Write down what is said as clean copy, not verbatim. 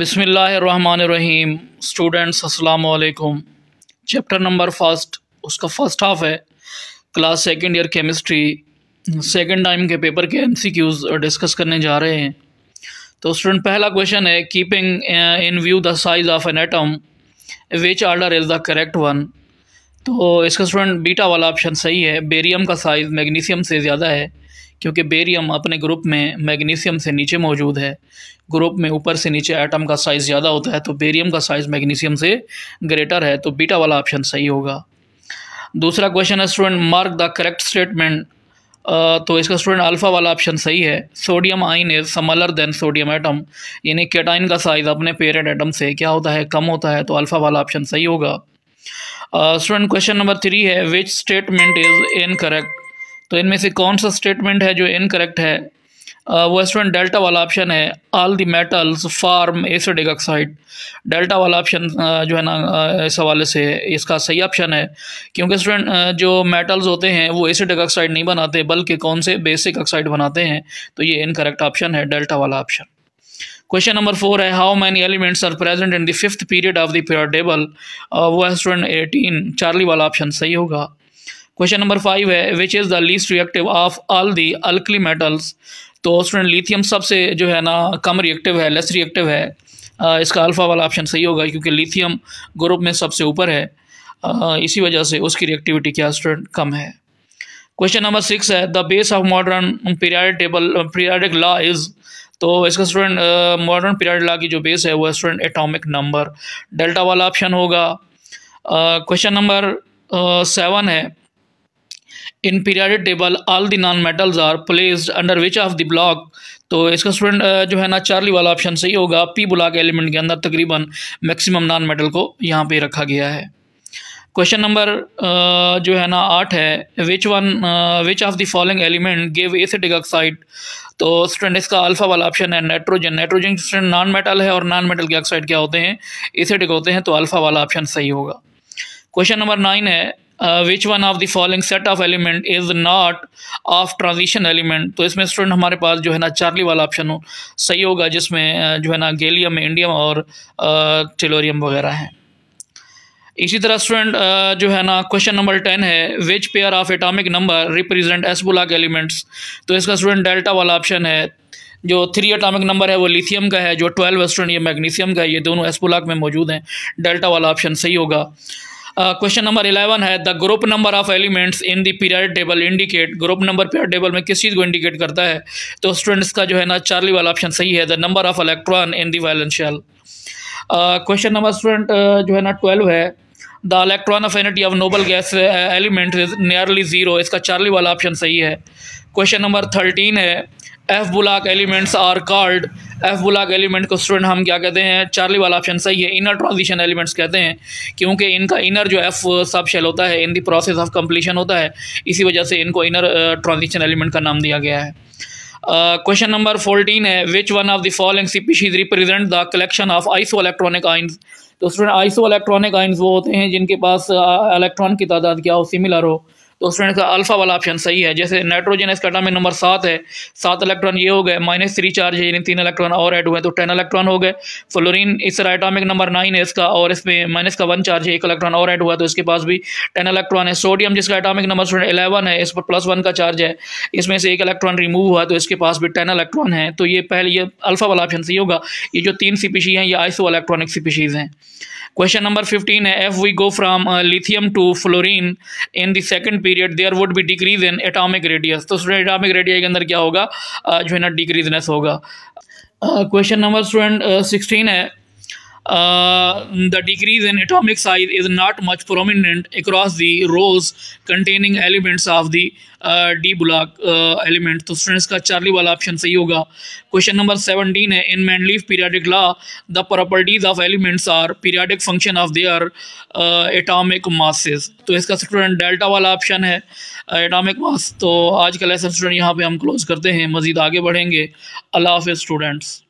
बिस्मिल्लाहिर्रहमानिर्रहीम। स्टूडेंट्स अस्सलाम वालेकुम। चैप्टर नंबर फर्स्ट, उसका फर्स्ट हाफ है। Class second year chemistry second time के पेपर के एमसीक्यूज डिस्कस करने जा रहे हैं। तो स्टूडेंट, पहला क्वेश्चन है keeping in view the size of an atom which order is the correct one. तो इसका स्टूडेंट बीटा वाला ऑप्शन सही है। बेरियम का साइज़ मैग्नीशियम से ज़्यादा है क्योंकि बेरियम अपने ग्रुप में मैग्नीशियम से नीचे मौजूद है। ग्रुप में ऊपर से नीचे एटम का साइज़ ज़्यादा होता है, तो बेरियम का साइज़ मैग्नीशियम से ग्रेटर है, तो बीटा वाला ऑप्शन सही होगा। दूसरा क्वेश्चन है student mark the correct statement. तो इसका स्टूडेंट अल्फ़ा वाला ऑप्शन सही है। Sodium ion is smaller than sodium atom, यानी कैटाइन का साइज़ अपने पेरेंट एटम से क्या होता है, कम होता है, तो अल्फ़ा वाला ऑप्शन सही होगा। स्टूडेंट क्वेश्चन नंबर 3 है विच स्टेटमेंट इज़ इनकरेक्ट। तो इनमें से कौन सा स्टेटमेंट है जो इनकरेक्ट है? वो स्टूडेंट डेल्टा वाला ऑप्शन है। All the metals form acidic oxide, delta वाला ऑप्शन जो है ना इस हवाले से इसका सही ऑप्शन है, क्योंकि स्टूडेंट जो मेटल्स होते हैं वो एसिडिक ऑक्साइड नहीं बनाते बल्कि कौन से बेसिक ऑक्साइड बनाते हैं, तो ये इनकरेक्ट ऑप्शन है डेल्टा वाला ऑप्शन। क्वेश्चन नंबर 4 है how many elements are present in the fifth period of the period table. वो स्टूडेंट 18 चार्ली वाला ऑप्शन सही होगा। क्वेश्चन नंबर 5 है which is the least reactive of all the alkali metals. तो student lithium सबसे जो है ना कम रिएक्टिव है, लेस रिएक्टिव है। इसका अल्फ़ा वाला ऑप्शन सही होगा क्योंकि लिथियम ग्रुप में सबसे ऊपर है, इसी वजह से उसकी रिएक्टिविटी क्या स्टूडेंट कम है। क्वेश्चन नंबर 6 है the base of modern period table periodic law is. तो इसका स्टूडेंट मॉडर्न पीरियड लॉ की जो बेस है वो स्टूडेंट एटॉमिक नंबर, डेल्टा वाला ऑप्शन होगा। क्वेश्चन नंबर 7 है in period table all the non metals are placed under which of the block. तो इसका स्टूडेंट जो है ना चार्ली वाला ऑप्शन सही होगा। पी ब्लॉक एलिमेंट के अंदर तकरीबन मैक्सिमम नॉन मेटल को यहाँ पे रखा गया है। क्वेश्चन नंबर जो है ना 8 है which of the following element give acidic oxide. तो स्टूडेंट इसका अल्फा वाला ऑप्शन है nitrogen. Nitrogen student non metal है और नॉन मेटल के ऑक्साइड क्या होते हैं, एसिडिक होते हैं, तो अल्फा वाला ऑप्शन सही होगा। क्वेश्चन नंबर 9 है which one of the following set of element is not of transition element. तो इसमें स्टूडेंट हमारे पास जो है ना चार्ली वाला ऑप्शन सही होगा, जिसमें जो है ना गैलियम, इंडियम और टेलोरियम वगैरह हैं। इसी तरह स्टूडेंट जो है ना क्वेश्चन नंबर 10 है which pair of atomic number represent S block elements. तो इसका स्टूडेंट डेल्टा वाला ऑप्शन है। जो 3 एटॉमिक नंबर है वो लिथियम का है, जो 12 स्टूडेंट ये मैग्नीशियम का है, ये दोनों एस ब्लॉक में मौजूद हैं, डेल्टा वाला ऑप्शन सही होगा। क्वेश्चन नंबर 11 है the group number of elements in the period table indicate. Group number period table में किस चीज़ को इंडिकेट करता है? तो स्टूडेंट्स का जो है ना चार्ली वाला ऑप्शन सही है, the number of electron in the valence shell. Question number student जो है ना 12 है the electron affinity of noble gas element is nearly zero. इसका चार्ली वाला ऑप्शन सही है। क्वेश्चन नंबर 13 है F block elements are called. F block element को स्टूडेंट हम क्या कहते हैं, चार्ली वाला ऑप्शन सही है, इनर ट्रांजिशन एलिमेंट्स कहते हैं, क्योंकि इनका इनर जो एफ सब शेल होता है in the process of completion होता है, इसी वजह से इनको इनर ट्रांजिशन एलिमेंट का नाम दिया गया है। क्वेश्चन नंबर 14 है which one of the following species represent the collection of iso electronic ions. तो स्टूडेंट आइसो इलेक्ट्रॉनिक आइंस वो होते हैं जिनके पास इलेक्ट्रॉन की तादाद क्या हो, सिमिलर हो, तो स्टूडेंट का अल्फा वाला ऑप्शन सही है। जैसे नाइट्रोजन इसका एटॉमिक नंबर 7 है, 7 इलेक्ट्रॉन ये हो गए, -3 चार्ज है यानी 3 इलेक्ट्रॉन और ऐड हुए तो 10 इलेक्ट्रॉन हो गए। फ्लोरीन इस एटॉमिक नंबर 9 है इसका, और इसमें माइनस का 1 चार्ज है, 1 इलेक्ट्रॉन और ऐड हुआ तो इसके पास भी 10 इलेक्ट्रॉन है। सोडियम जिसका एटॉमिक नंबर स्टूडेंट 11 है, इस पर +1 का चार्ज है, इसमें से 1 इलेक्ट्रॉन रिमूव हुआ तो इसके पास भी 10 इलेक्ट्रॉन है, तो ये पहले ये अल्फा वाला ऑप्शन सही होगा। ये जो 3 स्पीशीज हैं ये आइसो इलेक्ट्रॉनिक स्पीशीज हैं। क्वेश्चन नंबर 15 है if we go from lithium to fluorine in the second period there would be decrease in atomic radius. तो स्टूडेंट एटॉमिक रेडियस के अंदर क्या होगा, जो है ना डिक्रीजनेस होगा। क्वेश्चन नंबर स्टूडेंट 16 है the decrease in atomic size is not much prominent across the rows containing elements of the D block element. तो स्टूडेंट्स का चार्ली वाला ऑप्शन सही होगा। क्वेश्चन नंबर 17 है इन मैनलीफ periodic law the properties of elements are periodic function of their atomic masses. तो इसका student delta वाला ऑप्शन है, एटॉमिक मास। तो आज का लेसन स्टूडेंट यहाँ पे हम क्लोज करते हैं, मज़ीद आगे बढ़ेंगे। अल्लाह हाफ़िज़ स्टूडेंट्स।